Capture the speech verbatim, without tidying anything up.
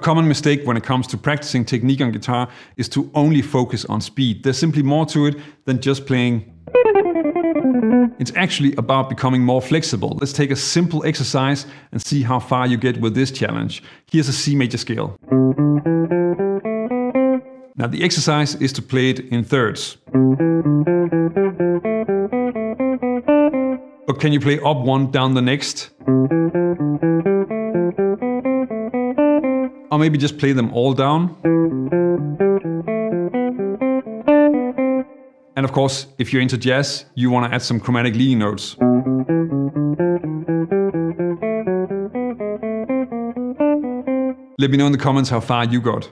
common mistake when it comes to practicing technique on guitar is to only focus on speed. There's simply more to it than just playing. It's actually about becoming more flexible. Let's take a simple exercise and see how far you get with this challenge. Here's a C major scale. Now the exercise is to play it in thirds. But can you play up one, down the next? Or maybe just play them all down. And of course, if you're into jazz, you want to add some chromatic leading notes. Let me know in the comments how far you got.